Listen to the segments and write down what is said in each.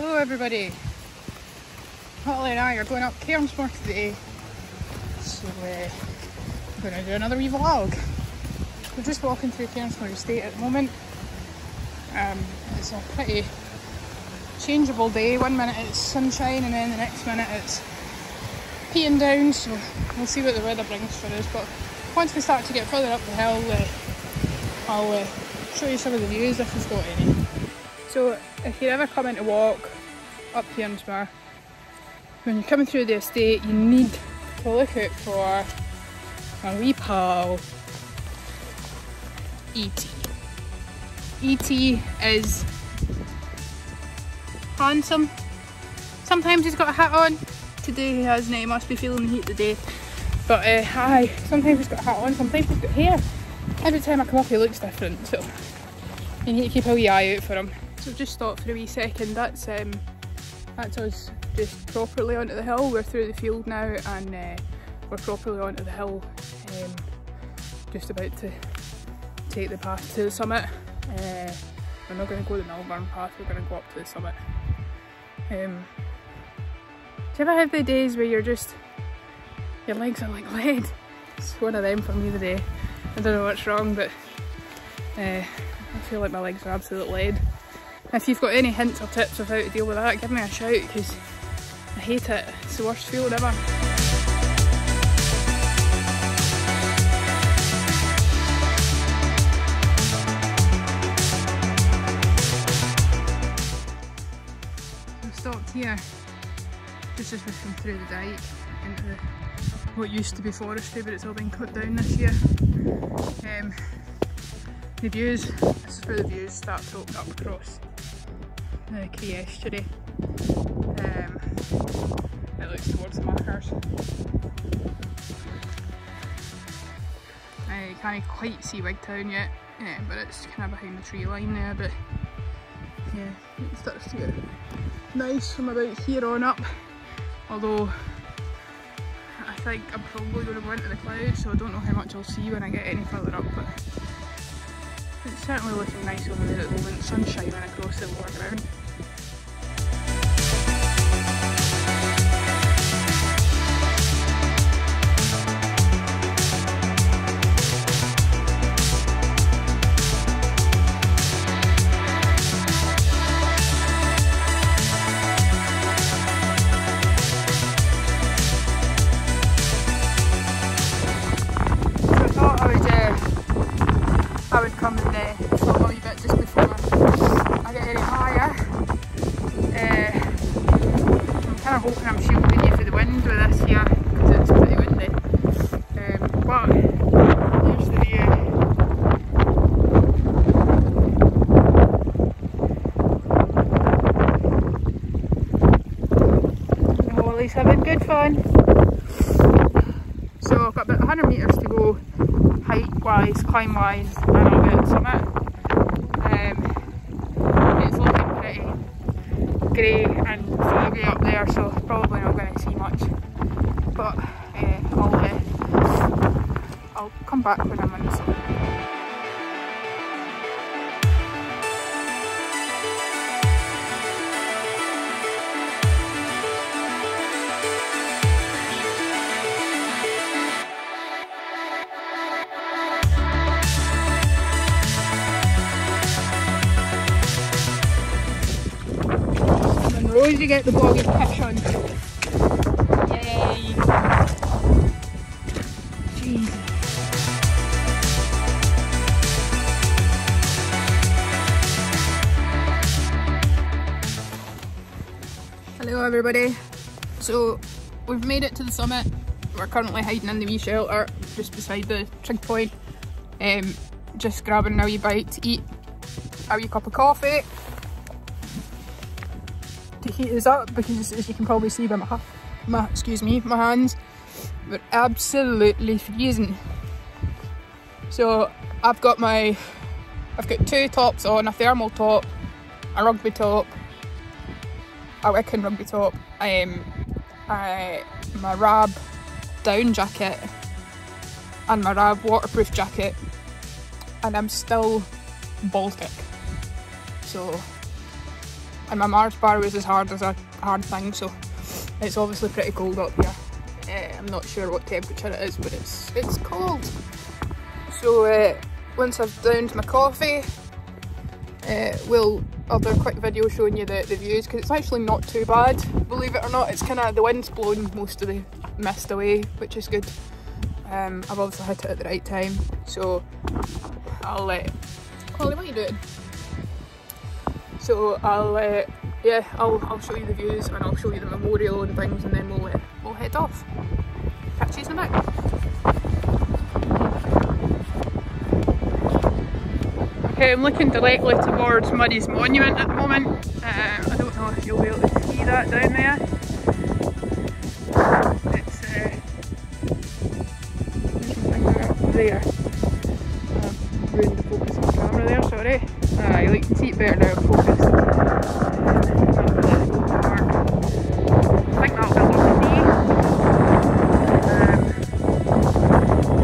Hello everybody. Holly and I are going up Cairnsmore today, so we're going to do another wee vlog. We're just walking through Cairnsmore Estate at the moment. It's a pretty changeable day. One minute it's sunshine and then the next minute it's peeing down, so we'll see what the weather brings for us. But once we start to get further up the hill, I'll show you some of the views if we've got any. So if you're ever coming to walk up Cairnsmore, when you're coming through the estate, you need to look out for my wee pal, E.T. E.T. is handsome. Sometimes he's got a hat on. Today he hasn't, he must be feeling the heat today. But aye, sometimes he's got a hat on, sometimes he's got hair. Every time I come up he looks different, so you need to keep a wee eye out for him. So just stop for a wee second. That's us just properly onto the hill. We're through the field now and we're properly onto the hill, just about to take the path to the summit. We're not going to go the Nelbourne path, we're going to go up to the summit. Do you ever have the days where you're just, your legs are like lead? It's one of them for me today. I don't know what's wrong, but I feel like my legs are absolute lead. If you've got any hints or tips of how to deal with that, give me a shout, because I hate it. It's the worst feeling ever. We stopped here just as we've come through the dike into what used to be forestry, but it's all been cut down this year. The views, this is where the views start to open up across the Cree Estuary. It looks towards the markers. You can't quite see Wigtown yet, but it's kind of behind the tree line there, but yeah, it starts to get nice from about here on up, although I think I'm probably going to go into the clouds, so I don't know how much I'll see when I get any further up, but it's certainly looking nice over there at the moment. Sun's shining across the lower ground. Having good fun. So I've got about 100 metres to go, height-wise, climb-wise, and I'll be at the summit. It's looking pretty grey and foggy up there, so probably not going to see much. But I'll come back when I'm on the summit. You get the boggy pitch on. Yay! Jesus. Hello everybody. So we've made it to the summit. We're currently hiding in the wee shelter just beside the trig point. Just grabbing a wee bite to eat, a wee cup of coffee to heat this up, because as you can probably see by my hands, we're absolutely freezing. So I've got two tops on, a thermal top, a rugby top, a Wiccan rugby top, my Rab down jacket and my Rab waterproof jacket, and I'm still ballsick. So and my Mars bar was as hard as a hard thing, so it's obviously pretty cold up here. I'm not sure what temperature it is, but it's cold. So once I've downed my coffee, we'll other quick video showing you the views, because it's actually not too bad, believe it or not. It's kind of, the wind's blown most of the mist away, which is good. I've obviously hit it at the right time, so I'll let Holly, what are you doing? So I'll yeah, I'll show you the views and I'll show you the memorial and things, and then we'll head off. Catch you in a bit. Okay, I'm looking directly towards Murray's Monument at the moment. I don't know if you'll be able to see that down there. It's there. I've ruined the focus of the camera there, sorry. Ah, you can see it better now, focused. I think that'll be lovely.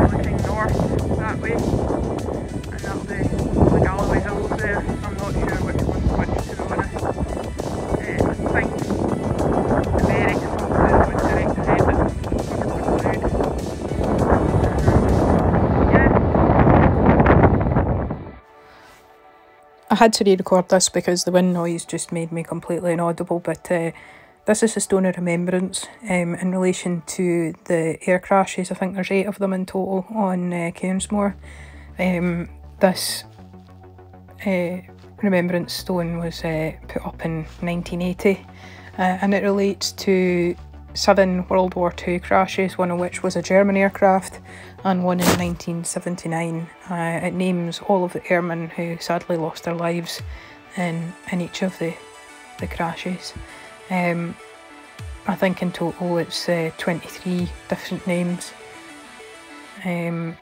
Looking north that way, and that'll be the Galloway Hills there. I'm not sure which one's which, to be honest. I think the Merrick's one's the direct ahead, that's covered with cloud. Yeah. I had to re-record this because the wind noise just made me completely inaudible, but this is a stone of remembrance in relation to the air crashes. I think there's 8 of them in total on Cairnsmore. This remembrance stone was put up in 1980, and it relates to 7 World War II crashes, one of which was a German aircraft, and one in 1979. It names all of the airmen who sadly lost their lives in each of the crashes. I think in total it's 23 different names. It's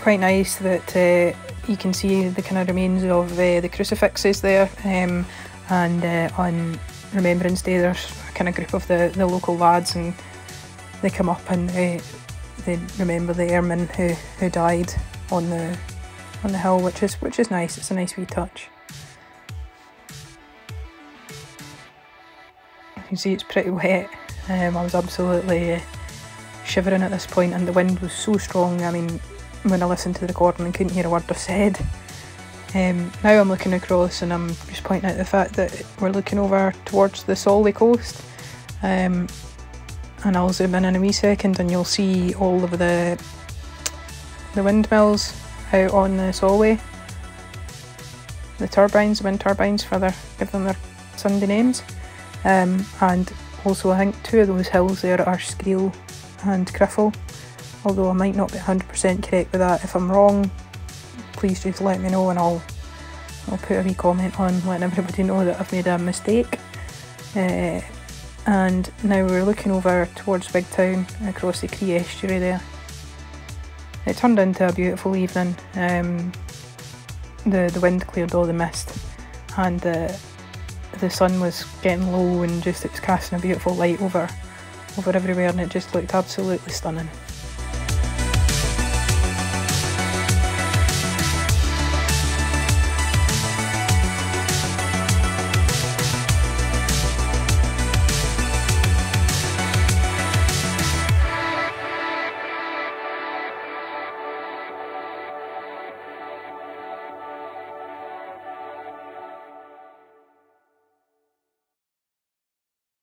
quite nice that you can see the kind of remains of the crucifixes there, and on Remembrance Day there's a kind of group of the local lads, and they come up and they remember the airmen who died on the hill, which is nice. It's a nice wee touch. You can see it's pretty wet. I was absolutely shivering at this point, and the wind was so strong. I mean, when I listened to the recording I couldn't hear a word I said. Now I'm looking across and I'm just pointing out the fact that we're looking over towards the Solway coast, and I'll zoom in a wee second and you'll see all of the windmills out on the Solway. The turbines, wind turbines, give them their Sunday names. And also I think 2 of those hills there are Skreel and Criffle, although I might not be 100% correct with that. If I'm wrong, please just let me know and I'll put a wee comment on letting everybody know that I've made a mistake. And now we're looking over towards Wigtown, across the Cree Estuary there. It turned into a beautiful evening. The wind cleared all the mist, and the sun was getting low, and just it was casting a beautiful light over everywhere, and it just looked absolutely stunning.